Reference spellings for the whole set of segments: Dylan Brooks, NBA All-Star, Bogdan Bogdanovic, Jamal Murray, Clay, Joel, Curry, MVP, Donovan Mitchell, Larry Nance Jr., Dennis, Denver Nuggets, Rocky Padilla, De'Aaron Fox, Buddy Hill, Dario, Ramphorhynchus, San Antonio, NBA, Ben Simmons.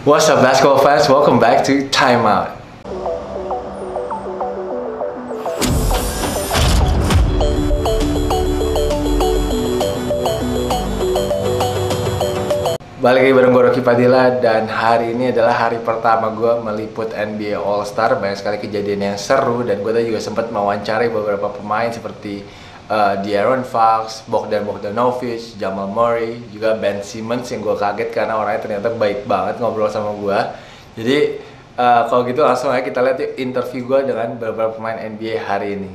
What's up, basketball fans? Welcome back to Timeout. Balik lagi bareng gue Rocky Padilla, dan hari ini adalah hari pertama gue meliput NBA All Star. Banyak sekali kejadian yang seru, dan gue tadi juga sempat mewawancarai beberapa pemain seperti De'Aaron Fox, Bogdan Bogdanovic, Jamal Murray, juga Ben Simmons yang gue kaget karena orangnya ternyata baik banget ngobrol sama gue. Jadi kalau gitu langsung aja kita lihat yuk interview gue dengan beberapa pemain NBA hari ini.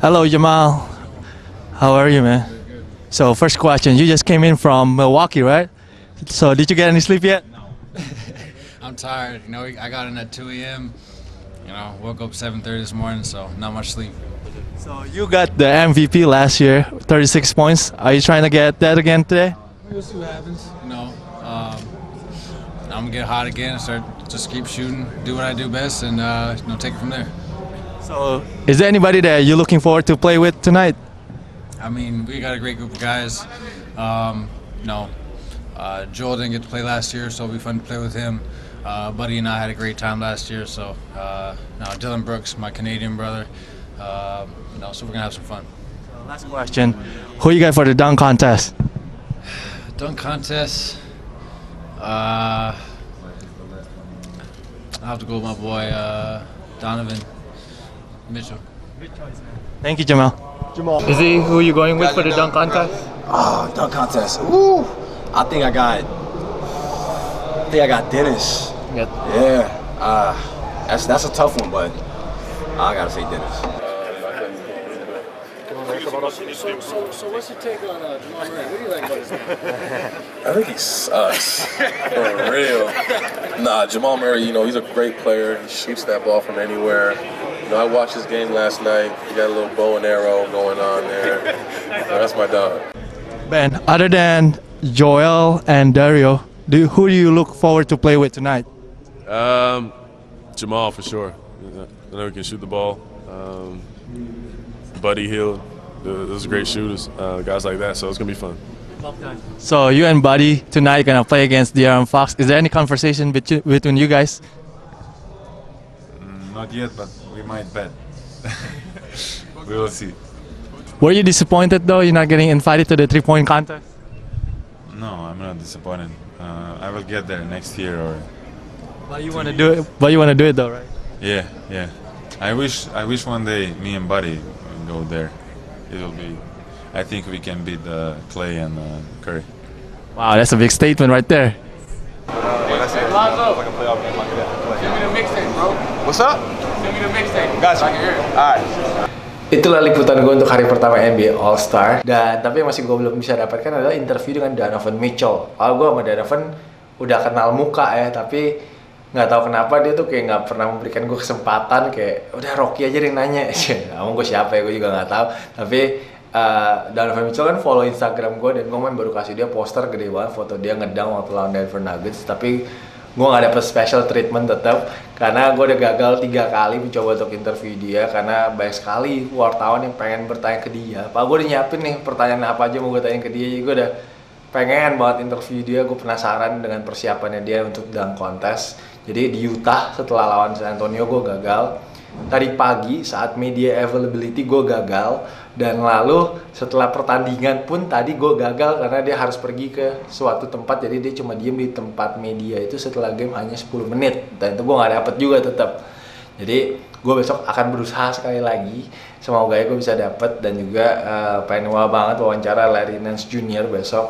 Hello Jamal, how are you, man? Good. So first question, you just came in from Milwaukee, right? So did you get any sleep yet? No. I'm tired. You know, I got in at 2 a.m. You know, woke up 7:30 this morning, so not much sleep. So you got the MVP last year, 36 points. Are you trying to get that again today? We'll see what happens. You know, I'm gonna get hot again and start just keep shooting, do what I do best, and you know, take it from there. So, is there anybody that you're looking forward to play with tonight? I mean, we got a great group of guys. Joel didn't get to play last year, so it'll be fun to play with him. Buddy and I had a great time last year, so Dylan Brooks, my Canadian brother. So we're gonna have some fun. Last question: who you got for the dunk contest? Dunk contest. I have to go with my boy Donovan Mitchell. Thank you, Jamal. Is he who you're going with for the dunk contest? Oh, dunk contest. Woo! I think I got Dennis. Yep. Yeah. That's a tough one, but I gotta say Dennis. So what's your take on Jamal Murray? What do you like about his game? I think he sucks. For real. Nah, Jamal Murray, you know, he's a great player. He shoots that ball from anywhere. You know, I watched his game last night. He got a little bow and arrow going on there. That's my dog. Ben, other than Joel and Dario, who do you look forward to play with tonight? Jamal for sure. I know he can shoot the ball. Buddy Hill, those are great shooters, guys like that. So it's gonna be fun. So you and Buddy tonight gonna play against De'Aaron Fox. Is there any conversation between you guys? Not yet, but we might bet. We will see. Were you disappointed though? You're not getting invited to the three-point contest? No, I'm not disappointed. I will get there next year or. But you want to do it. But you want to do it though, right? Yeah, yeah. I wish one day me and Buddy go there. It will be. I think we can beat Clay and Curry. Wow, that's a big statement right there. When I say it's like a playoff game, I could have to play. Give me the mixtape, bro. What's up? Give me the mixtape. Guys, I can hear it. All right. Itulah liputan gue untuk hari pertama NBA All Star. Tapi yang masih gue belum bisa dapatkan adalah interview dengan Donovan Mitchell. Kalau gue sama Donovan udah kenal muka ya, tapi nggak tahu kenapa dia tuh kayak nggak pernah memberikan gue kesempatan, kayak udah Rocky aja yang nanya. Ngomong gue siapa ya, gue juga nggak tahu. Tapi Donovan Mitchell kan follow Instagram gue, dan gue main baru kasih dia poster gede banget foto dia ngedang waktu lawan Denver Nuggets. Tapi gue nggak dapet special treatment tetap, karena gue udah gagal 3 kali mencoba untuk interview dia, karena banyak sekali wartawan yang pengen bertanya ke dia. Pak, gue udah nyiapin nih pertanyaan apa aja mau gue tanya ke dia, jadi gue udah pengen banget interview dia. Gue penasaran dengan persiapannya dia untuk dunk contest. Jadi di Utah setelah lawan San Antonio gue gagal. Tadi pagi saat media availability gue gagal. Dan lalu setelah pertandingan pun tadi gue gagal karena dia harus pergi ke suatu tempat. Jadi dia cuma diem di tempat media itu setelah game hanya 10 menit. Dan itu gue gak dapet juga tetap. Jadi gue besok akan berusaha sekali lagi. Semoga ya gue bisa dapet. Dan juga pengen banget wawancara Larry Nance Jr. besok.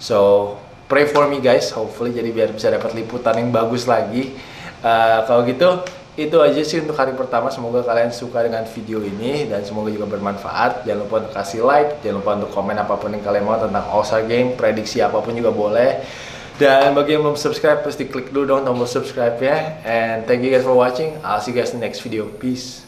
So pray for me guys, hopefully jadi biar bisa dapat liputan yang bagus lagi. Kalau gitu, itu aja sih untuk hari pertama. Semoga kalian suka dengan video ini dan semoga juga bermanfaat. Jangan lupa untuk kasih like, jangan lupa untuk komen apapun yang kalian mau tentang All-Star Game, prediksi apapun juga boleh. Dan bagi yang belum subscribe, pasti klik dulu dong tombol subscribe ya. And thank you guys for watching. I'll see you guys in the next video. Peace.